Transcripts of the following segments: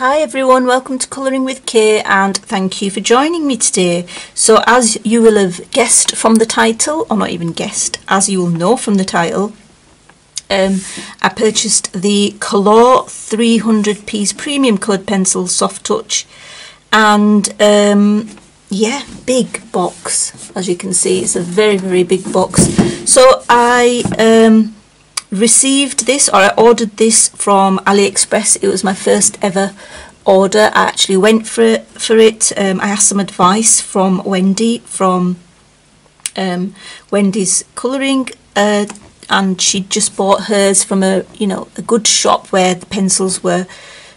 Hi everyone, welcome to Colouring with K and thank you for joining me today. So as you will have guessed from the title, or not even guessed, as you will know from the title, I purchased the Kalour 300 piece premium coloured pencil soft touch, and yeah, big box. As you can see, it's a very, very big box. So I received this, or I ordered this from AliExpress. It was my first ever order. I actually went for it. I asked some advice from Wendy from Wendy's Colouring, and she just bought hers from a good shop where the pencils were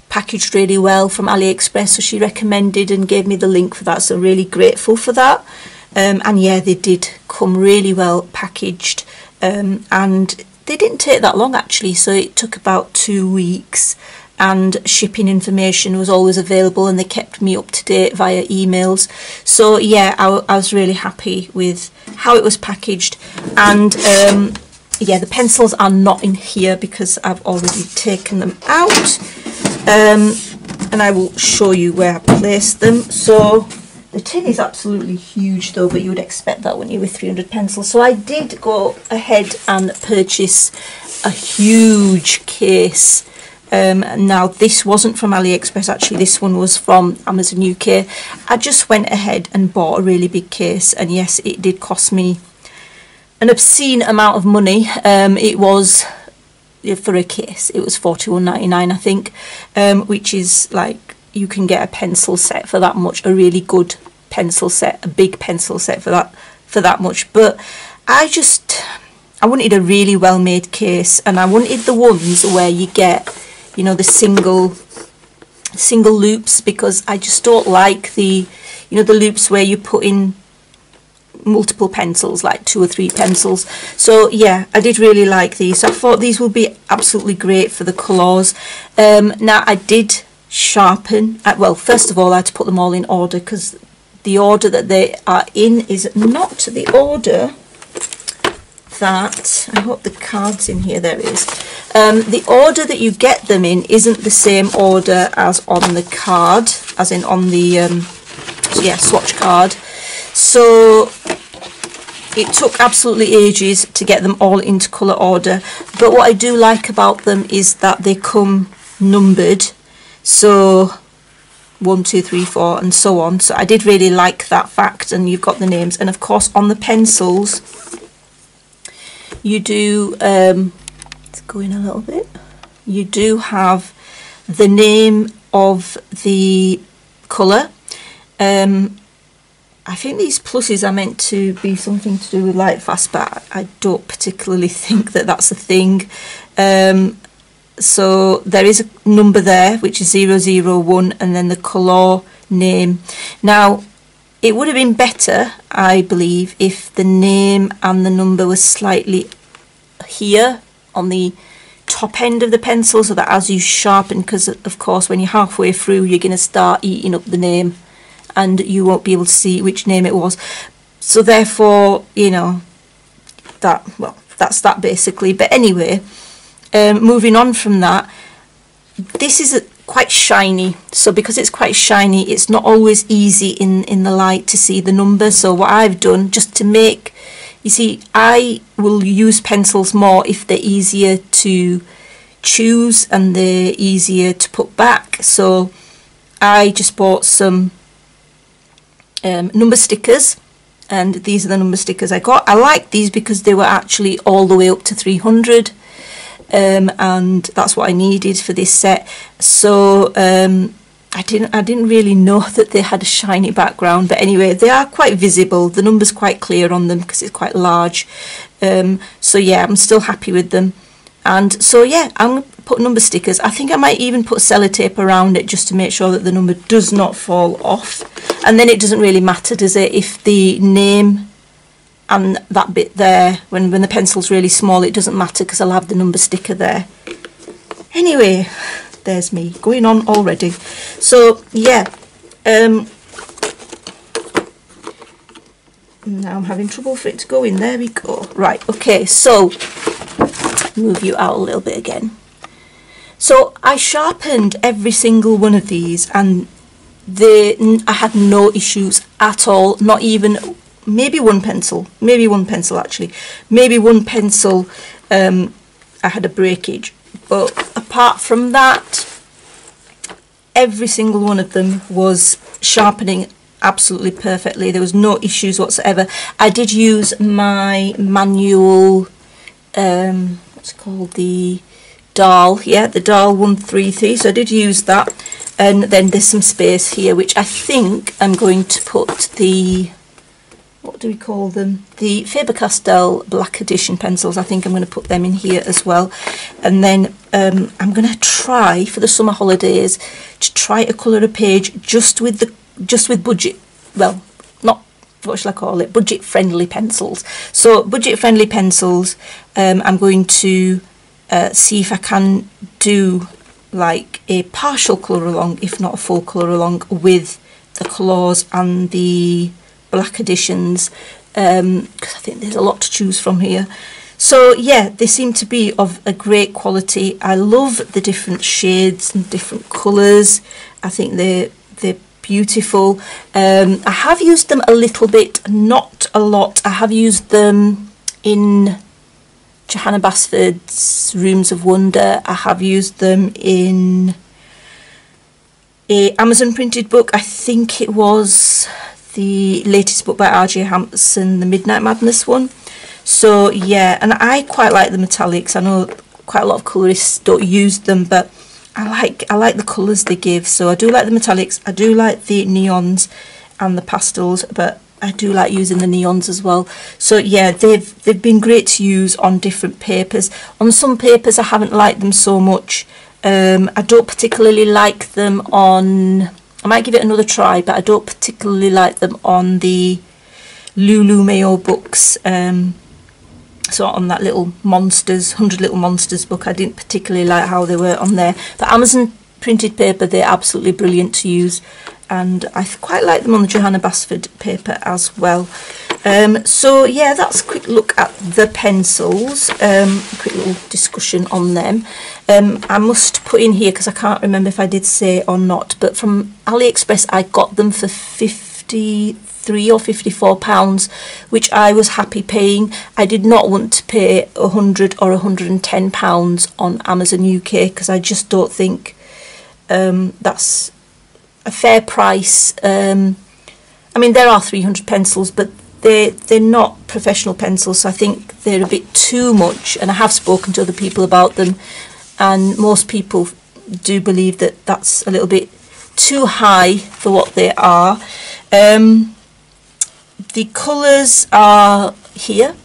packaged really well from AliExpress. So she recommended and gave me the link for that, so really grateful for that. And yeah, they did come really well packaged, and they didn't take that long actually. So it took about 2 weeks, and shipping information was always available and they kept me up to date via emails. So yeah, I was really happy with how it was packaged. And yeah, the pencils are not in here because I've already taken them out, and I will show you where I placed them. So the tin is absolutely huge though, but you would expect that, wouldn't you, with 300 pencils. So I did go ahead and purchase a huge case. Now this wasn't from AliExpress actually, this one was from Amazon UK. I just went ahead and bought a really big case, and yes, it did cost me an obscene amount of money. It was, for a case, it was £41.99 I think, which is like, you can get a pencil set for that much, a really good pencil set, a big pencil set for that much. But I wanted a really well made case, and I wanted the ones where you get, you know, the single loops, because I just don't like the, you know, the loops where you put in multiple pencils, like 2 or 3 pencils. So yeah, I did really like these, so I thought these would be absolutely great for the colours. Now I did sharpen. Well, first of all, I had to put them all in order, because the order that they are in is not the order that, I hope the card's in here, there it is. The order that you get them in isn't the same order as on the card, as in on the swatch card. So it took absolutely ages to get them all into colour order, but what I do like about them is that they come numbered. So 1, 2, 3, 4 and so on. So I did really like that fact, and you've got the names. And of course on the pencils you do, let's go in a little bit, you do have the name of the colour. I think these pluses are meant to be something to do with light fast, but I don't particularly think that that's a thing. So there is a number there, which is 001, and then the colour name. Now it would have been better, I believe, if the name and the number was slightly here on the top end of the pencil, so that as you sharpen, because of course when you're halfway through you're going to start eating up the name and you won't be able to see which name it was. So therefore, you know, that, well, that's that basically. But anyway, moving on from that, this is quite shiny. So because it's quite shiny, it's not always easy in the light to see the number. So what I've done, just to make, you see, I will use pencils more if they're easier to choose and they're easier to put back. So I just bought some number stickers, and these are the number stickers I got. I like these because they were actually all the way up to 300. And that's what I needed for this set. So I didn't really know that they had a shiny background, but anyway, they are quite visible. The number's quite clear on them because it's quite large. So yeah, I'm still happy with them. And so yeah, I'm gonna put number stickers. I think I might even put sellotape around it just to make sure that the number does not fall off. And then it doesn't really matter, does it, if the name and that bit there, when the pencil's really small, it doesn't matter because I'll have the number sticker there. Anyway, there's me going on already. So yeah, now I'm having trouble for it to go in. There we go. Right, okay, so move you out a little bit again. So I sharpened every single one of these, and I had no issues at all, not even maybe one pencil I had a breakage, but apart from that every single one of them was sharpening absolutely perfectly. There was no issues whatsoever. I did use my manual, what's it called, the Dahl, yeah, the Dahl 133, so I did use that. And then there's some space here which I think I'm going to put the, what do we call them, the Faber-Castell Black Edition pencils. I think I'm going to put them in here as well. And then I'm going to try for the summer holidays to try to colour a page just with budget, well, not, what shall I call it, budget friendly pencils. So budget friendly pencils, I'm going to see if I can do like a partial colour along, if not a full colour along, with the Kalours and the Black Editions, because I think there's a lot to choose from here. So yeah, they seem to be of a great quality. I love the different shades and different colours. I think they're beautiful. I have used them a little bit, not a lot. I have used them in Johanna Basford's Rooms of Wonder. I have used them in an Amazon printed book. I think it was the latest book by R.J. Hampson, the Midnight Madness one. So yeah, and I quite like the metallics. I know quite a lot of colourists don't use them, but I like the colours they give. So I do like the metallics, I do like the neons and the pastels, but I do like using the neons as well. So yeah, they've been great to use on different papers. On some papers I haven't liked them so much. I don't particularly like them on, I might give it another try, but I don't particularly like them on the Lulu Mayo books. So on that little Monsters, 100 Little Monsters book, I didn't particularly like how they were on there. But Amazon printed paper, they're absolutely brilliant to use. And I quite like them on the Johanna Basford paper as well. So yeah, that's a quick look at the pencils, a quick little discussion on them. I must put in here, because I can't remember if I did say or not, but from AliExpress I got them for £53 or £54, which I was happy paying. I did not want to pay £100 or £110 on Amazon UK, because I just don't think that's a fair price. I mean, there are 300 pencils, but they're not professional pencils, so I think they're a bit too much, and I have spoken to other people about them, and most people do believe that that's a little bit too high for what they are. The colours are here,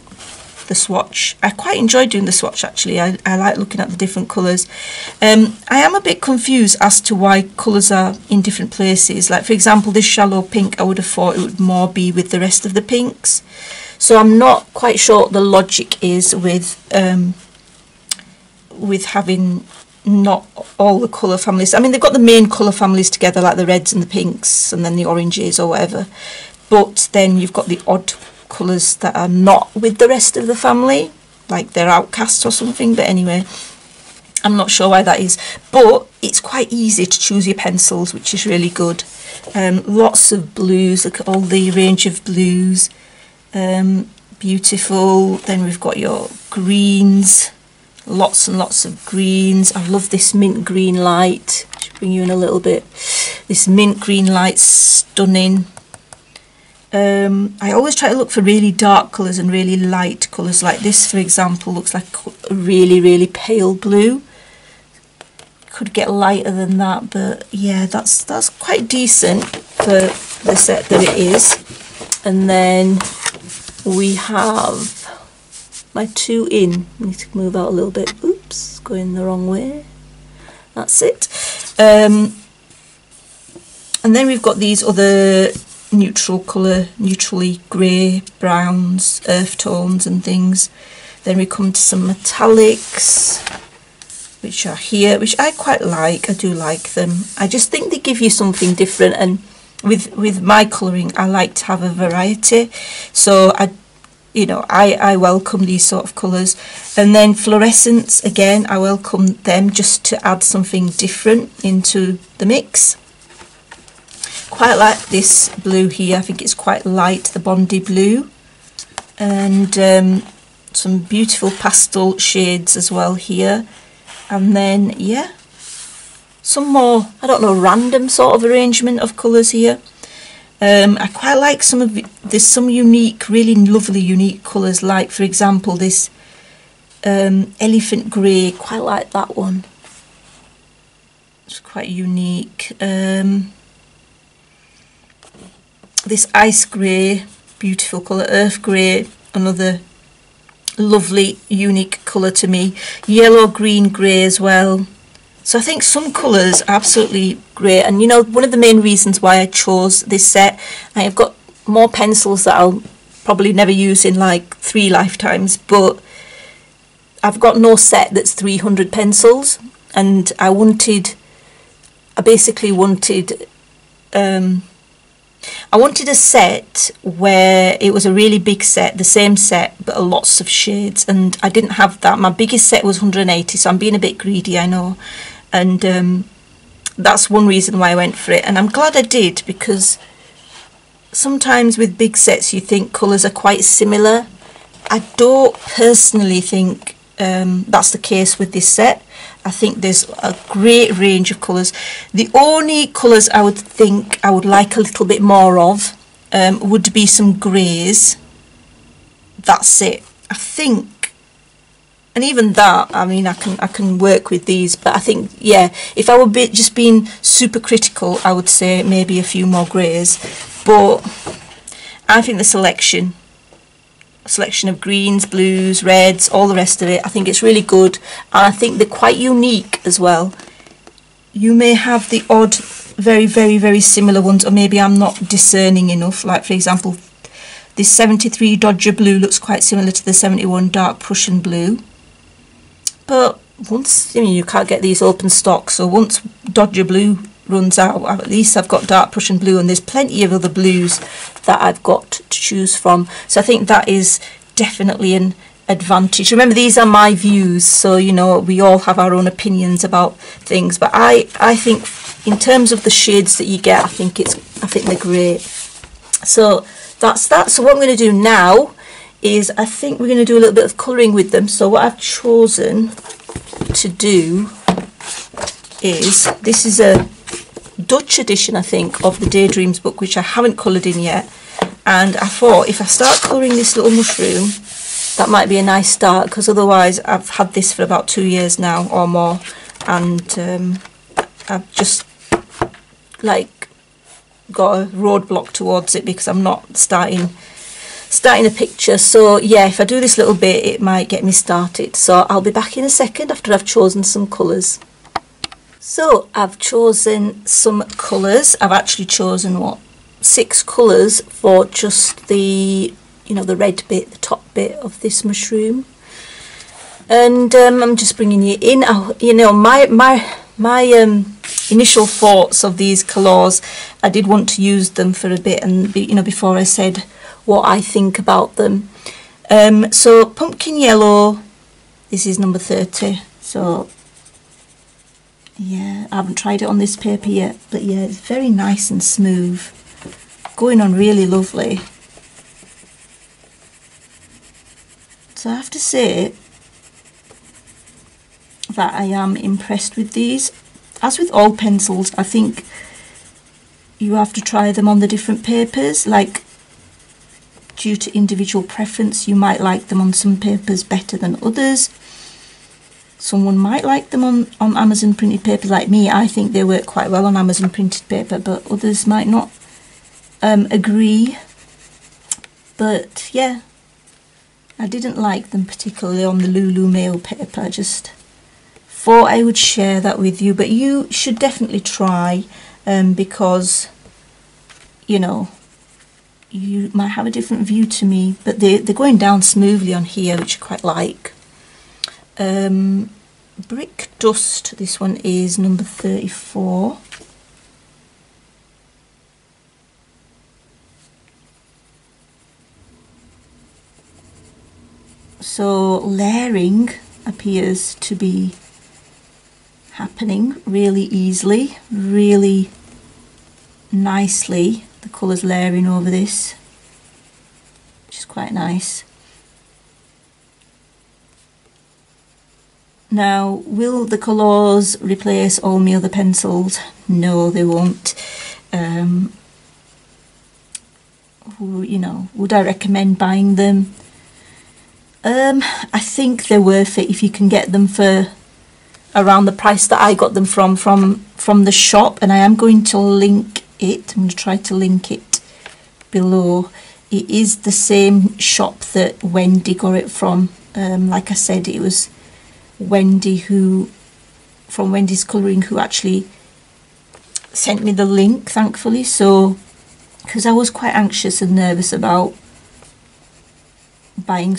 the swatch. I quite enjoy doing the swatch actually. I like looking at the different colours. I am a bit confused as to why colours are in different places. Like for example, this shallow pink, I would have thought it would more be with the rest of the pinks. So I'm not quite sure what the logic is with having not all the colour families. I mean, they've got the main colour families together, like the reds and the pinks and then the oranges or whatever, but then you've got the odd colours that are not with the rest of the family, like they're outcasts or something. But anyway, I'm not sure why that is, but it's quite easy to choose your pencils, which is really good. Lots of blues, look at all the range of blues, beautiful. Then we've got your greens, lots and lots of greens. I love this mint green light, should bring you in a little bit. This mint green light's stunning. I always try to look for really dark colours and really light colours. Like this for example looks like a really pale blue. Could get lighter than that, but yeah, that's quite decent for the set that it is. And then we have my two in. I need to move out a little bit. Oops, going the wrong way. That's it. And then we've got these other neutral colour, neutrally grey, browns, earth tones and things. Then we come to some metallics, which are here, which I quite like. I do like them. I just think they give you something different, and with my colouring I like to have a variety. So I you know, I welcome these sort of colours. And then fluorescents, again, I welcome them just to add something different into the mix. Quite like this blue here, I think it's quite light, the Bondi blue. And some beautiful pastel shades as well here. And then, yeah, some more, I don't know, random sort of arrangement of colours here. I quite like some of there's some unique, really lovely unique colours, like for example this elephant grey, quite like that one. It's quite unique. This ice grey, beautiful colour, earth grey, another lovely unique colour to me. Yellow green grey as well. So I think some colours are absolutely great, and you know, one of the main reasons why I chose this set, I've got more pencils that I'll probably never use in like 3 lifetimes, but I've got no set that's 300 pencils, and I basically wanted a set where it was a really big set, the same set, but lots of shades, and I didn't have that. My biggest set was 180, so I'm being a bit greedy, I know. And that's one reason why I went for it, and I'm glad I did, because sometimes with big sets you think colours are quite similar. I don't personally think that's the case with this set. I think there's a great range of colours. The only colours I would think I would like a little bit more of would be some greys. That's it, I think. And even that, I mean, I can work with these, but I think, yeah, if I were just being super critical, I would say maybe a few more greys. But I think the selection of greens, blues, reds, all the rest of it, I think it's really good, and I think they're quite unique as well. You may have the odd, very, very, very similar ones, or maybe I'm not discerning enough. Like for example, this 73 Dodger blue looks quite similar to the 71 dark Prussian blue. But once, I mean, you can't get these open stock, so once Dodger blue runs out, at least I've got dark Prussian blue, and there's plenty of other blues that I've got to choose from. So I think that is definitely an advantage. Remember, these are my views, so you know, we all have our own opinions about things, but I think in terms of the shades that you get, I think they're great. So that's that. So what I'm going to do now is I think we're going to do a little bit of colouring with them. So what I've chosen to do is, this is a Dutch edition, I think, of the Daydreams book, which I haven't coloured in yet, and I thought if I start colouring this little mushroom, that might be a nice start, because otherwise I've had this for about 2 years now or more, and I've just like got a roadblock towards it because I'm not starting a picture. So yeah, if I do this little bit, it might get me started. So I'll be back in a second after I've chosen some colours. So I've chosen some colours. I've actually chosen, what, 6 colours for just the, you know, the red bit, the top bit of this mushroom. And I'm just bringing you in. You know, my initial thoughts of these colours, I did want to use them for a bit, and you know, before I said what I think about them. So pumpkin yellow, this is number 30, so yeah, I haven't tried it on this paper yet, but yeah, it's very nice and smooth, going on really lovely. So I have to say that I am impressed with these. As with all pencils, I think you have to try them on the different papers, like due to individual preference, you might like them on some papers better than others. Someone might like them on Amazon printed paper, like me. I think they work quite well on Amazon printed paper, but others might not agree. But yeah, I didn't like them particularly on the Lulu Mayo paper. I just thought I would share that with you, but you should definitely try, because, you know, you might have a different view to me. But they're going down smoothly on here, which I quite like. Brick Dust, this one is number 34. So layering appears to be happening really easily, really nicely. The colours layering over this, which is quite nice. Now, will the colours replace all my other pencils? No, they won't. You know, would I recommend buying them? I think they're worth it if you can get them for around the price that I got them from the shop, and I am going to link it. I'm going to try to link it below. It is the same shop that Wendy got it from. Like I said, it was Wendy who, from Wendy's Colouring, who actually sent me the link, thankfully, so because I was quite anxious and nervous about buying,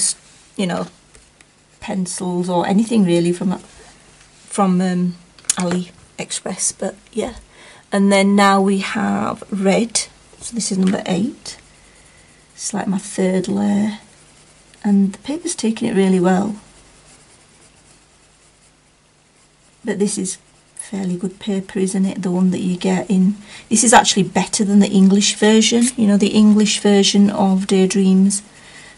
you know, pencils or anything really from AliExpress. But yeah, and then now we have red, so this is number 8. It's like my third layer, and the paper's taking it really well, but this is fairly good paper, isn't it? The one that you get in, this is actually better than the English version. You know, the English version of Daydreams,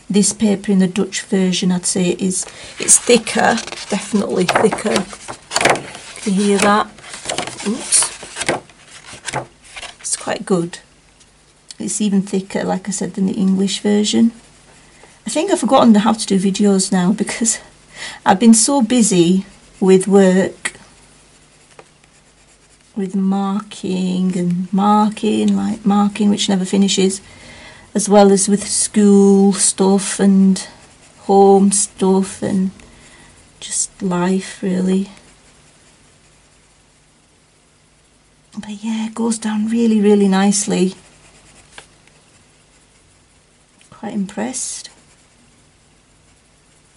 this paper in the Dutch version, I'd say it is, it's thicker, definitely thicker. Can you hear that? Oops. It's quite good. It's even thicker, like I said, than the English version. I think I've forgotten how to do videos now because I've been so busy with work, with marking and marking, like marking which never finishes, as well as with school stuff and home stuff and just life really. But yeah, it goes down really, really nicely. Quite impressed.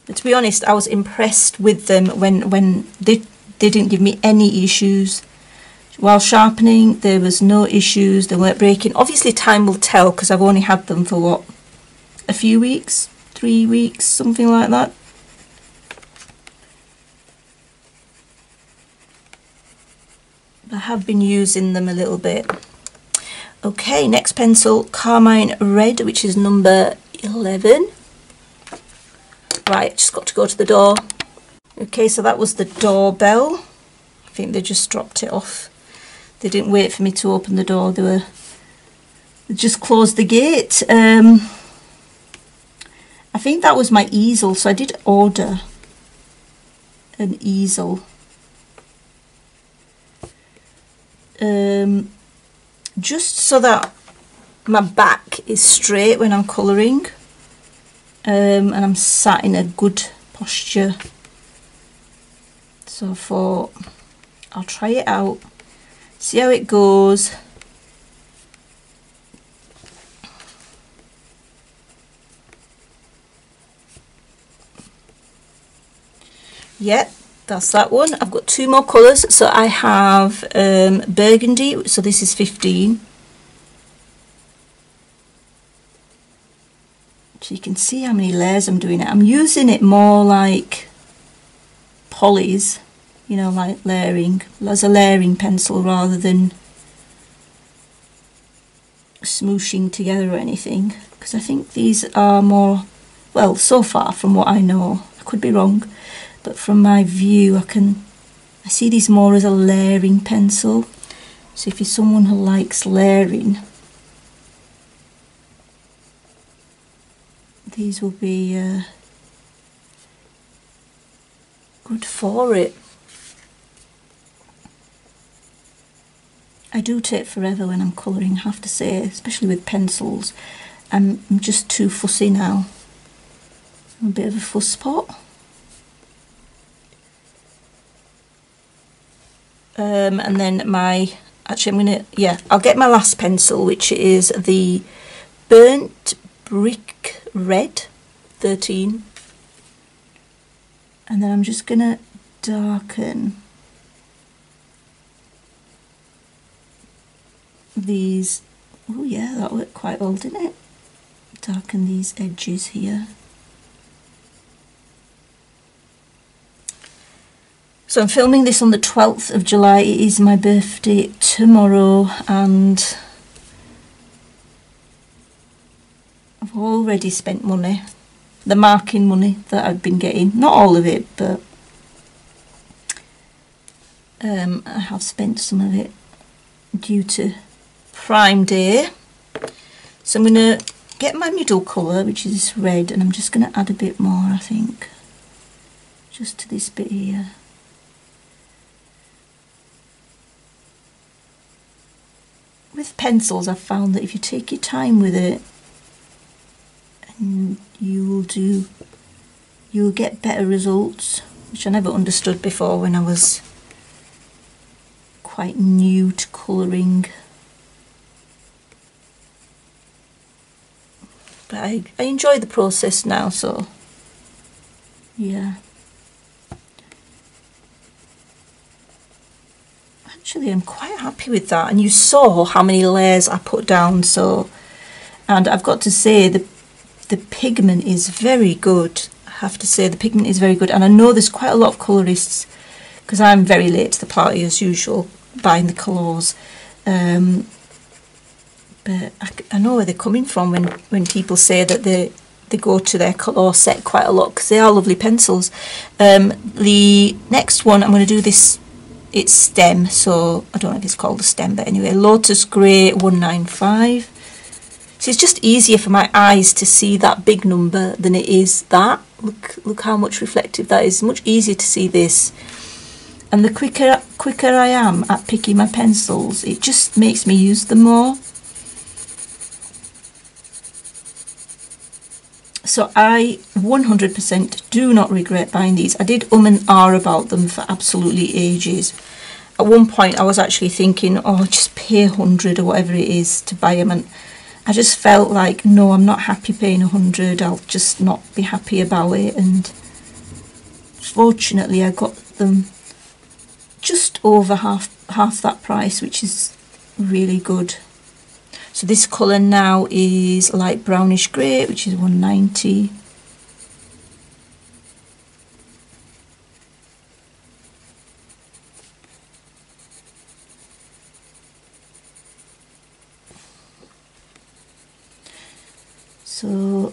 But to be honest, I was impressed with them when they didn't give me any issues. While sharpening, there was no issues, they weren't breaking. Obviously time will tell, because I've only had them for what, a few weeks, 3 weeks, something like that. I have been using them a little bit. Okay, next pencil, Carmine Red, which is number 11. Right, just got to go to the door. Okay, so that was the doorbell. I think they just dropped it off. They didn't wait for me to open the door. They just closed the gate. I think that was my easel, so I did order an easel. Just so that my back is straight when I'm colouring. And I'm sat in a good posture, so I thought I'll try it out, see how it goes. Yep, that's that one. I've got 2 more colours, so I have burgundy, so this is 15. So you can see how many layers I'm doing it. I'm using it more like polys, you know, like layering, as a layering pencil rather than smooshing together or anything, because I think these are more, well, so far from what I know, I could be wrong, but from my view I see these more as a layering pencil. So if you're someone who likes layering, these will be good for it. I do take forever when I'm colouring, I have to say, especially with pencils. I'm just too fussy now. I'm a bit of a fusspot. And then my, actually I'm gonna, yeah, I'll get my last pencil, which is the Burnt Brick Red 13, and then I'm just gonna darken these. Oh yeah, that worked quite well, didn't it? Darken these edges here. So I'm filming this on the 12th of July. It is my birthday tomorrow, and I've already spent money, the marking money that I've been getting. Not all of it, but I have spent some of it due to Prime Day. So I'm going to get my middle colour, which is red, and I'm just going to add a bit more, I think, just to this bit here. With pencils, I've found that if you take your time with it, and you'll get better results, which I never understood before when I was quite new to colouring. But I enjoy the process now, so yeah. Actually, I'm quite happy with that, and you saw how many layers I put down. So, and I've got to say the pigment is very good. I have to say the pigment is very good, and I know there's quite a lot of colourists, because I'm very late to the party as usual, buying the colours. But I know where they're coming from when people say that they go to their Kalour set quite a lot, because they are lovely pencils. The next one I'm going to do this, it's stem, so I don't know if it's called a stem, but anyway, Lotus Grey 195. So it's just easier for my eyes to see that big number than it is that. Look how much reflective that is. Much easier to see this. And the quicker I am at picking my pencils, it just makes me use them more. So I 100% do not regret buying these. I did and ah about them for absolutely ages. At one point I was actually thinking, oh, just pay 100 or whatever it is to buy them, and I just felt like, no, I'm not happy paying 100, I'll just not be happy about it. And fortunately I got them just over half that price, which is really good. So this colour now is light brownish grey, which is 190. So,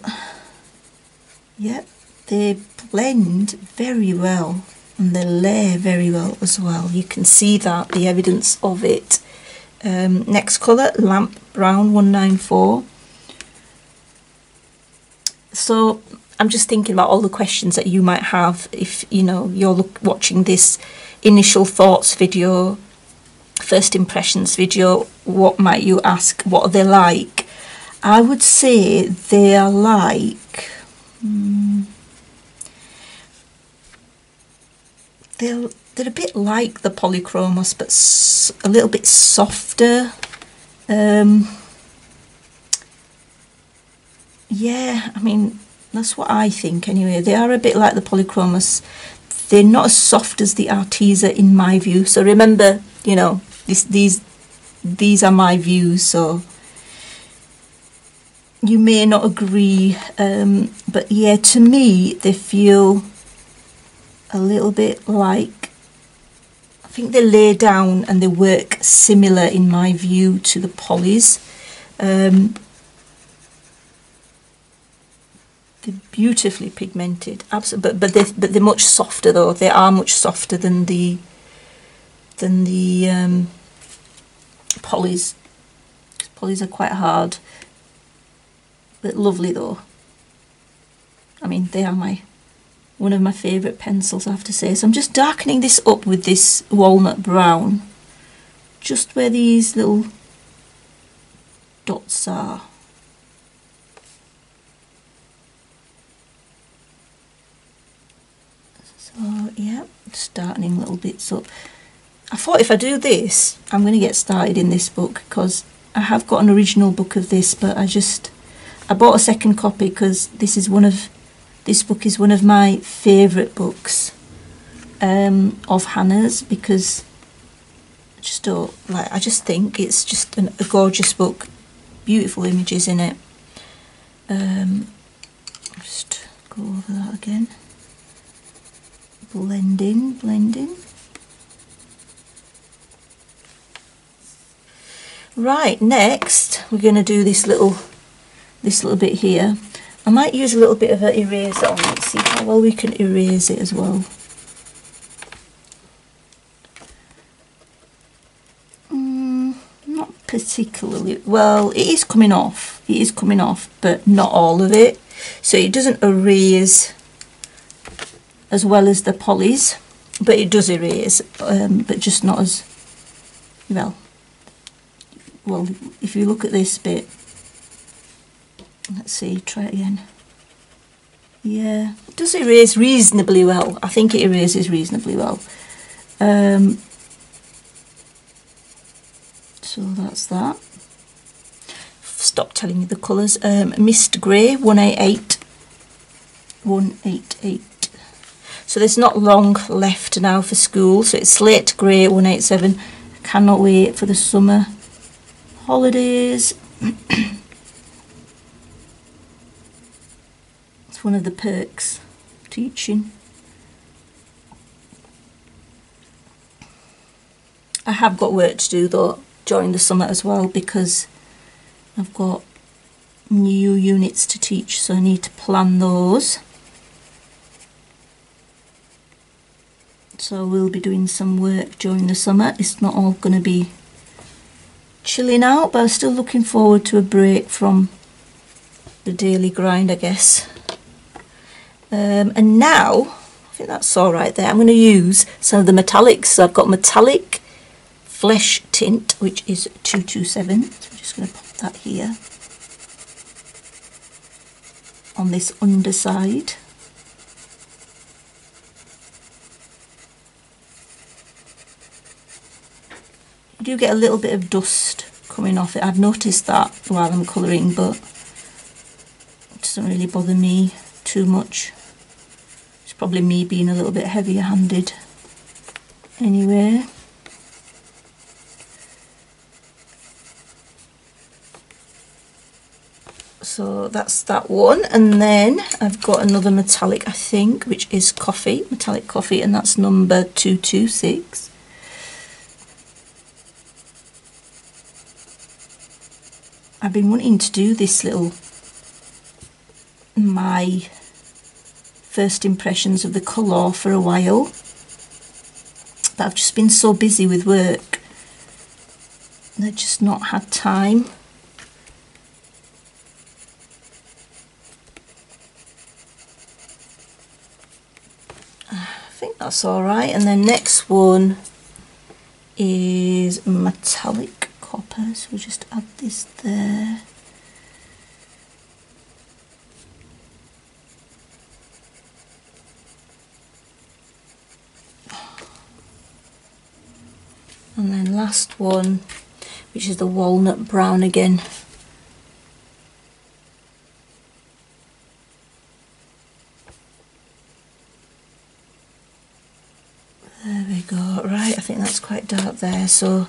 yeah, they blend very well, and they layer very well as well. You can see that, the evidence of it. Next colour, Lamp Brown 194. So I'm just thinking about all the questions that you might have if, you know, you're watching this initial thoughts video, first impressions video. What might you ask? What are they like? I would say they are like they're a bit like the Polychromos, but a little bit softer. Yeah, I mean, that's what I think anyway. They are a bit like the Polychromos. They're not as soft as the Arteza in my view. So remember, you know, these are my views, so you may not agree. But yeah, to me, they feel a little bit like, I think they lay down and they work similar in my view to the polys. They're beautifully pigmented, absolutely, but they're much softer though. They are much softer than the polys. Polys are quite hard, but lovely though. I mean, they are one of my favourite pencils, I have to say. So I'm just darkening this up with this walnut brown, just where these little dots are. So yeah, just darkening little bits up. I thought if I do this, I'm going to get started in this book, because I have got an original book of this, but I bought a second copy because this book is one of my favourite books of Hannah's, because I just think it's just a gorgeous book, beautiful images in it. Just go over that again. Blending. Right, next we're going to do this little bit here. I might use a little bit of an eraser on it, see how well we can erase it as well. Not particularly well. It is coming off. It is coming off, but not all of it. So it doesn't erase as well as the polys, but it does erase, but just not as well. Well, if you look at this bit, let's see, try it again. Yeah, it does erase reasonably well. I think it erases reasonably well. So that's that. Stop telling me the colours. Mist Grey 188. 188. So there's not long left now for school. So it's Slate Grey 187. I cannot wait for the summer holidays. It's one of the perks of teaching. I have got work to do though during the summer as well, because I've got new units to teach, so I need to plan those. So we'll be doing some work during the summer. It's not all going to be chilling out, but I'm still looking forward to a break from the daily grind, I guess. And now I think that's all right there. I'm going to use some of the metallics. So I've got metallic flesh tint, which is 227. So I'm just going to pop that here on this underside. I do get a little bit of dust coming off it. I've noticed that while I'm colouring, but it doesn't really bother me too much. It's probably me being a little bit heavier-handed anyway. So that's that one, and then I've got another metallic, I think, which is coffee, metallic coffee, and that's number 226. I've been wanting to do this little, my first impressions of the Kalour for a while, but I've just been so busy with work, I've just not had time. I think that's all right, and then next one is metallic. So we'll just add this there. And then last one, which is the walnut brown again. There we go. Right, I think that's quite dark there, so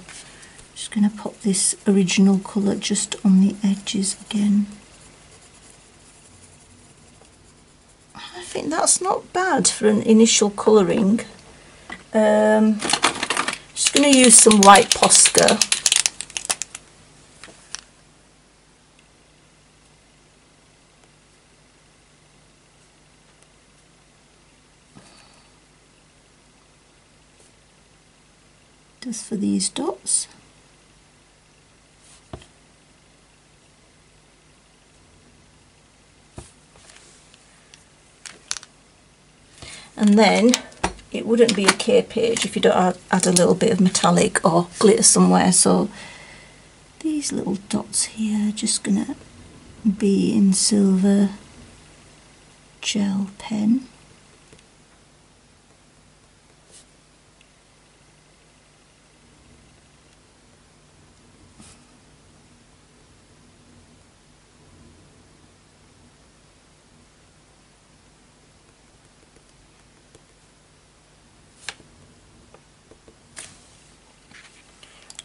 just going to pop this original colour just on the edges again. I think that's not bad for an initial colouring. Just going to use some white Posca. Just for these dots. And then it wouldn't be a K page if you don't add a little bit of metallic or glitter somewhere. So these little dots here are just going to be in silver gel pen.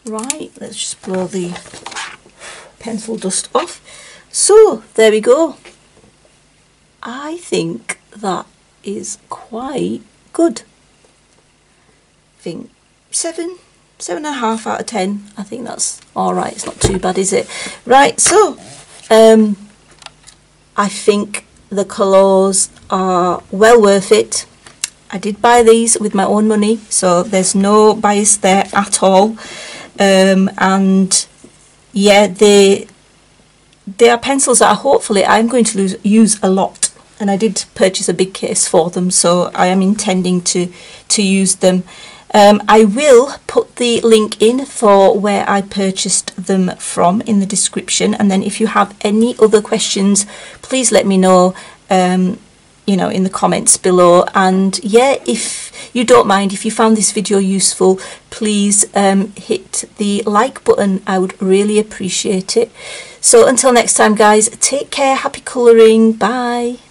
Right, let's just blow the pencil dust off. So there we go. I think that is quite good. I think 7 7.5 out of 10. I think that's all right. It's not too bad, is it? Right, so I think the colours are well worth it. I did buy these with my own money, so there's no bias there at all. And yeah, they are pencils that are hopefully I'm going to use a lot. And I did purchase a big case for them, so I am intending to use them. I will put the link in for where I purchased them from in the description, and then if you have any other questions, please let me know you know, in the comments below. And yeah, if you don't mind, if you found this video useful, please hit the like button. I would really appreciate it. So until next time guys, take care, happy colouring, bye.